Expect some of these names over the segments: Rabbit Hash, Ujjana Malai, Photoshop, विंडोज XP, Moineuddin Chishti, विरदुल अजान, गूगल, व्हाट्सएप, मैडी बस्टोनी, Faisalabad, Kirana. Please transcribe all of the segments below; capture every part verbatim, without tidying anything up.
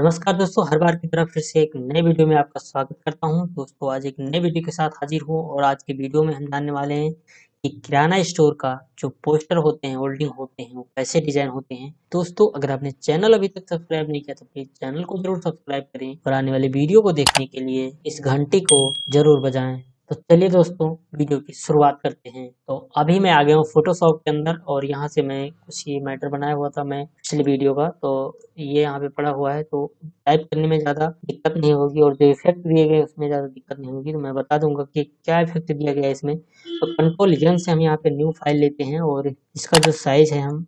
नमस्कार दोस्तों, हर बार की तरह फिर से एक नए वीडियो में आपका स्वागत करता हूं। दोस्तों आज एक नए वीडियो के साथ हाजिर हूं और आज के वीडियो में हम जानने वाले हैं कि किराना स्टोर का जो पोस्टर होते हैं, होल्डिंग होते हैं, वो कैसे डिजाइन होते हैं। दोस्तों अगर आपने चैनल अभी तक सब्सक्राइब नहीं किया तो प्लीज चैनल को जरूर सब्सक्राइब करें और आने वाले वीडियो को देखने के लिए इस घंटी को जरूर बजाएं। तो चलिए दोस्तों वीडियो की शुरुआत करते हैं। तो अभी मैं आ गया हूँ फोटोशॉप के अंदर और यहाँ से मैं कुछ ये मैटर बनाया हुआ था मैं पिछले वीडियो का, तो ये यहाँ पे पड़ा हुआ है, तो टाइप करने में ज़्यादा दिक्कत नहीं होगी और जो इफेक्ट दिए गए उसमें ज़्यादा दिक्कत नहीं होगी। तो मैं बता दूंगा कि क्या इफेक्ट दिया गया है इसमें। तो कंट्रोल जन से हम यहाँ पे न्यू फाइल लेते हैं और इसका जो साइज है हम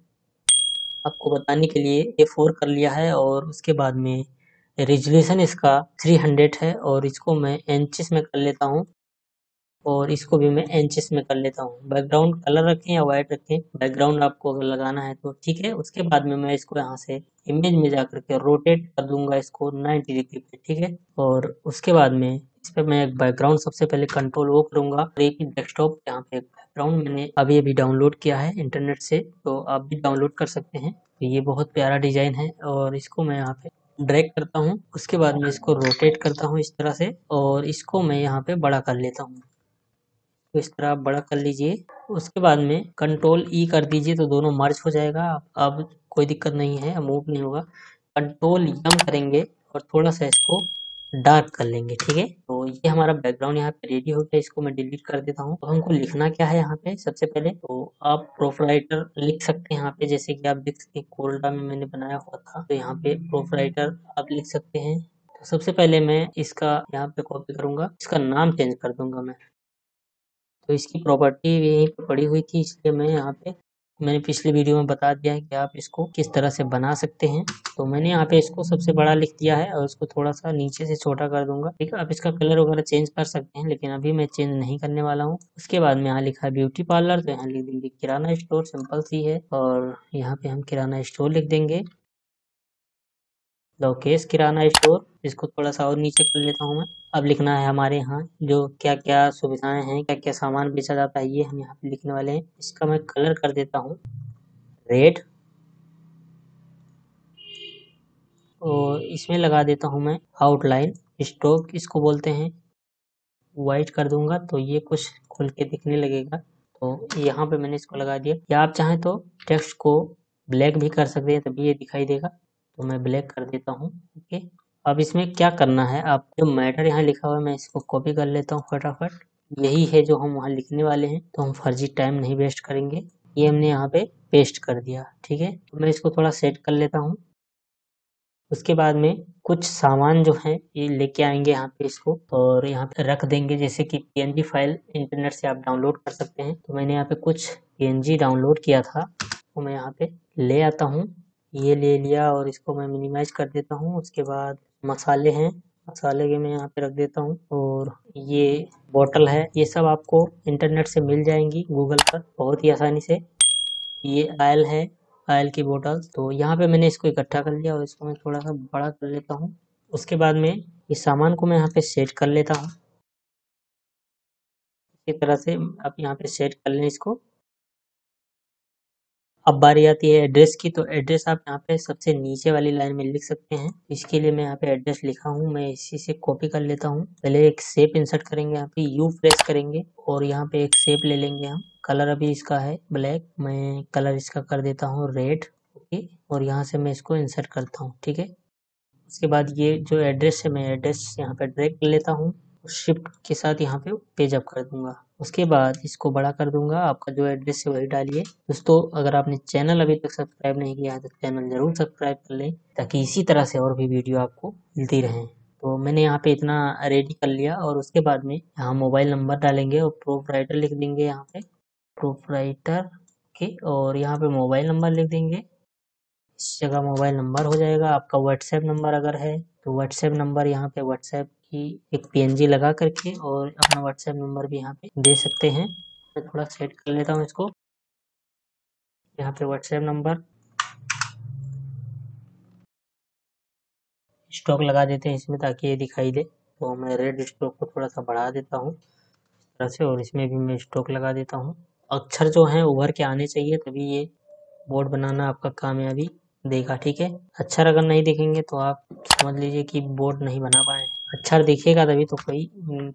आपको बताने के लिए ए फोर कर लिया है और उसके बाद में रेजुलेशन इसका थ्री हंड्रेड है और इसको मैं इंचेस में कर लेता हूँ और इसको भी मैं इंचेस में कर लेता हूँ। बैकग्राउंड कलर रखें या वाइट रखें, बैकग्राउंड आपको अगर लगाना है तो ठीक है। उसके बाद में मैं इसको यहाँ से इमेज में जा करके रोटेट कर दूंगा इसको नाइन्टी डिग्री पे, ठीक है। और उसके बाद में इस पर मैं एक बैकग्राउंड सबसे पहले कंट्रोल वो करूंगा और एक ही डेस्कटॉप यहाँ पे बैकग्राउंड मैंने अभी अभी डाउनलोड किया है इंटरनेट से, तो आप भी डाउनलोड कर सकते हैं। तो ये बहुत प्यारा डिजाइन है और इसको मैं यहाँ पे ड्रैग करता हूँ, उसके बाद में इसको रोटेट करता हूँ इस तरह से और इसको मैं यहाँ पे बड़ा कर लेता हूँ। तो इस तरह आप बड़ा कर लीजिए, उसके बाद में कंट्रोल ई कर दीजिए तो दोनों मर्ज हो जाएगा। अब कोई दिक्कत नहीं है, मूव नहीं होगा। कंट्रोल यम करेंगे और थोड़ा सा इसको डार्क कर लेंगे, ठीक है। तो ये हमारा बैकग्राउंड यहाँ पे रेडी हो गया, इसको मैं डिलीट कर देता हूँ। तो हमको लिखना क्या है यहाँ पे सबसे पहले, तो आप प्रोपराइटर लिख सकते हैं यहाँ पे, जैसे कि आप देख सकते हैं कोल्डा में मैंने बनाया हुआ था, तो यहाँ पे प्रोपराइटर आप लिख सकते हैं। तो सबसे पहले मैं इसका यहाँ पे कॉपी करूंगा, इसका नाम चेंज कर दूंगा मैं। तो इसकी प्रॉपर्टी भी यहीं पर पड़ी हुई थी, इसलिए मैं यहाँ पे मैंने पिछले वीडियो में बता दिया है कि आप इसको किस तरह से बना सकते हैं। तो मैंने यहाँ पे इसको सबसे बड़ा लिख दिया है और इसको थोड़ा सा नीचे से छोटा कर दूंगा, ठीक है। आप इसका कलर वगैरह चेंज कर सकते हैं लेकिन अभी मैं चेंज नहीं करने वाला हूँ। उसके बाद में यहाँ लिखा है ब्यूटी पार्लर, तो यहाँ लिख देंगे किराना स्टोर, सिंपल सी है। और यहाँ पे हम किराना स्टोर लिख देंगे, लोकेश किराना स्टोर। इसको थोड़ा सा और नीचे कर लेता हूँ मैं। अब लिखना है हमारे यहाँ जो क्या क्या सुविधाएं हैं, क्या क्या सामान बेचा जाता है, ये हम यहाँ पे लिखने वाले हैं। इसका मैं कलर कर देता हूँ रेड और इसमें लगा देता हूँ मैं आउटलाइन स्ट्रोक, इसको बोलते हैं, वाइट कर दूंगा तो ये कुछ खुल के दिखने लगेगा। तो यहाँ पे मैंने इसको लगा दिया, या आप चाहें तो टेक्स्ट को ब्लैक भी कर सकते हैं तभी ये दिखाई देगा, तो मैं ब्लैक कर देता हूँ, ओके। अब इसमें क्या करना है, आप जो मैटर यहाँ लिखा हुआ है मैं इसको कॉपी कर लेता हूँ फटाफट। यही है जो हम वहाँ लिखने वाले हैं, तो हम फर्जी टाइम नहीं वेस्ट करेंगे। ये हमने यहाँ पे पेस्ट कर दिया, ठीक है। तो मैं इसको थोड़ा सेट कर लेता हूँ। उसके बाद में कुछ सामान जो है ये लेके आएंगे यहाँ पे इसको और यहाँ पे रख देंगे, जैसे कि पीएनजी फाइल इंटरनेट से आप डाउनलोड कर सकते हैं। तो मैंने यहाँ पे कुछ पीएनजी डाउनलोड किया था, तो मैं यहाँ पे ले आता हूँ, ये ले लिया और इसको मैं मिनिमाइज कर देता हूँ। उसके बाद मसाले हैं, मसाले के मैं यहाँ पे रख देता हूँ और ये बोतल है, ये सब आपको इंटरनेट से मिल जाएंगी गूगल पर बहुत ही आसानी से। ये आयल है, आयल की बोतल, तो यहाँ पे मैंने इसको इकट्ठा कर लिया और इसको मैं थोड़ा सा बड़ा कर लेता हूँ। उसके बाद में इस सामान को मैं यहाँ पे सेट कर लेता हूँ, इसी तरह से आप यहाँ पे सेट कर लें इसको। अब बारी आती है एड्रेस की, तो एड्रेस आप यहाँ पे सबसे नीचे वाली लाइन में लिख सकते हैं। इसके लिए मैं यहाँ पे एड्रेस लिखा हूँ, मैं इसी से कॉपी कर लेता हूँ। पहले एक शेप इंसर्ट करेंगे, यहाँ पे यू प्रेस करेंगे और यहाँ पे एक शेप ले लेंगे हम। कलर अभी इसका है ब्लैक, मैं कलर इसका कर देता हूँ रेड, ओके। और यहाँ से मैं इसको इंसर्ट करता हूँ, ठीक है। उसके बाद ये जो एड्रेस है मैं एड्रेस यहाँ पे ड्रैग कर लेता हूँ, शिफ्ट के साथ यहाँ पे पेज अप कर दूंगा। उसके बाद इसको बड़ा कर दूंगा, आपका जो एड्रेस है वही डालिए। दोस्तों अगर आपने चैनल अभी तक सब्सक्राइब नहीं किया है तो चैनल जरूर सब्सक्राइब कर लें ताकि इसी तरह से और भी वीडियो आपको मिलती रहे। तो मैंने यहाँ पे इतना रेडी कर लिया और उसके बाद में यहाँ मोबाइल नंबर डालेंगे और प्रोपराइटर लिख देंगे यहाँ पे, प्रोपराइटर के, और यहाँ पे मोबाइल नंबर लिख देंगे। इस जगह मोबाइल नंबर हो जाएगा आपका, व्हाट्सएप नंबर अगर है तो व्हाट्सएप नंबर यहाँ पे व्हाट्सएप कि एक पीएनजी लगा करके और अपना व्हाट्सएप नंबर भी यहाँ पे दे सकते हैं। मैं थोड़ा सेट कर लेता हूँ इसको, यहाँ पे व्हाट्सएप नंबर स्ट्रोक लगा देते हैं इसमें ताकि ये दिखाई दे। तो मैं रेड स्ट्रोक को थोड़ा सा बढ़ा देता हूँ इस तरह से और इसमें भी मैं स्ट्रोक लगा देता हूँ। अक्षर जो हैं उभर के आने चाहिए तभी ये बोर्ड बनाना आपका कामयाबी देगा। ठीक है, अक्षर अगर नहीं देखेंगे तो आप समझ लीजिए कि बोर्ड नहीं बना पाए। अक्षर देखेगा तभी तो कोई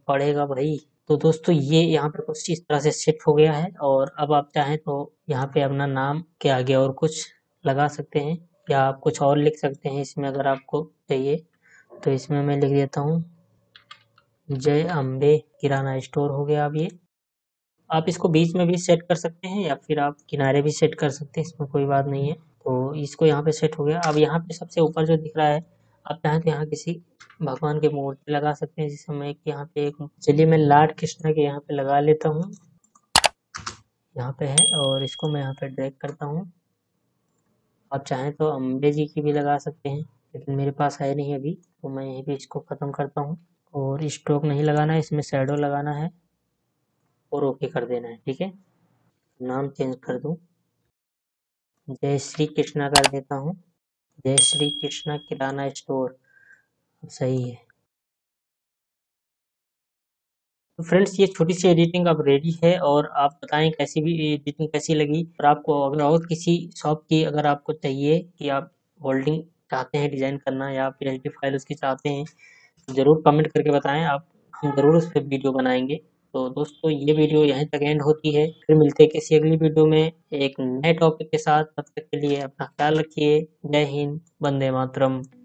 पढ़ेगा भाई। तो दोस्तों ये यहाँ पे कुछ इस तरह से सेट हो गया है और अब आप चाहें तो यहाँ पे अपना नाम के आगे और कुछ लगा सकते हैं या आप कुछ और लिख सकते हैं इसमें अगर आपको चाहिए। तो इसमें मैं लिख देता हूँ जय अम्बे किराना स्टोर हो गया। अब ये आप इसको बीच में भी सेट कर सकते हैं या फिर आप किनारे भी सेट कर सकते हैं, इसमें कोई बात नहीं है। तो इसको यहाँ पे सेट हो गया। अब यहाँ पे सबसे ऊपर जो दिख रहा है आप चाहें तो यहाँ किसी भगवान के मूर्ति लगा सकते हैं, जिससे मैं यहाँ पे एक चलिए मैं लॉर्ड कृष्णा के यहाँ पे लगा लेता हूँ। यहाँ पे है और इसको मैं यहाँ पे ड्रैग करता हूँ। आप चाहें तो अम्बे जी की भी लगा सकते हैं लेकिन मेरे पास है नहीं अभी, तो मैं यहीं पर इसको ख़त्म करता हूँ। और स्ट्रोक नहीं लगाना है, इसमें शैडो लगाना है और ओके कर देना है। ठीक है, नाम चेंज कर दूँ, जय श्री कृष्णा कर देता हूँ, जय श्री कृष्णा किराना स्टोर। सही है। तो फ्रेंड्स ये छोटी सी एडिटिंग अब रेडी है और आप बताएं कैसी भी एडिटिंग कैसी लगी। और आपको अगर और किसी शॉप की अगर आपको चाहिए कि आप होल्डिंग चाहते हैं डिज़ाइन करना या फिर एच डी फाइल उसकी चाहते हैं तो ज़रूर कमेंट करके बताएं, आप हम ज़रूर उस पर वीडियो बनाएंगे। तो दोस्तों ये वीडियो यहीं तक एंड होती है, फिर मिलते हैं किसी अगली वीडियो में एक नए टॉपिक के साथ। तब तक के लिए अपना ख्याल रखिए। जय हिंद, वंदे मातरम।